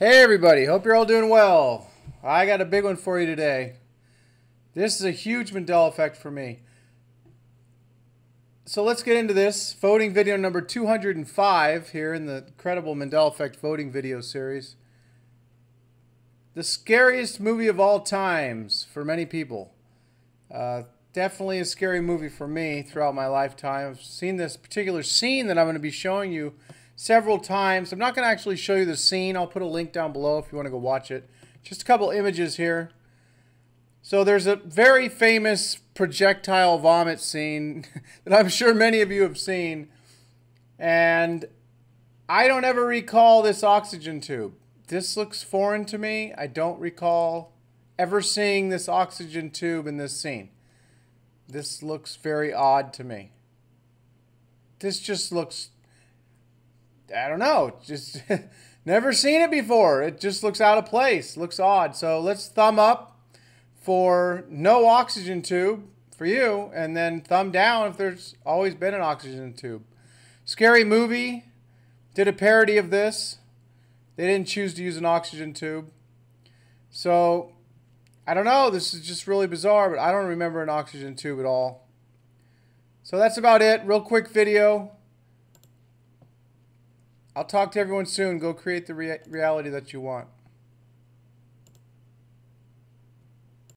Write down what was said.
Hey everybody, hope you're all doing well. I got a big one for you today. This is a huge Mandela effect for me. So let's get into this voting video number 205 here in the incredible Mandela effect voting video series. The scariest movie of all times for many people. Definitely a scary movie for me throughout my lifetime. I've seen this particular scene that I'm going to be showing you several times. I'm not going to actually show you the scene. I'll put a link down below if you want to go watch it. Just a couple images here. So there's a very famous projectile vomit scene that I'm sure many of you have seen. And I don't ever recall this oxygen tube. This looks foreign to me. I don't recall ever seeing this oxygen tube in this scene. This looks very odd to me. This just looks, I don't know, just never seen it before. It just looks out of place, looks odd. So let's thumb up for no oxygen tube for you, and then thumb down if there's always been an oxygen tube. Scary Movie did a parody of this. They didn't choose to use an oxygen tube. So I don't know, this is just really bizarre, but I don't remember an oxygen tube at all. So that's about it. Real quick video. I'll talk to everyone soon. Go create the reality that you want.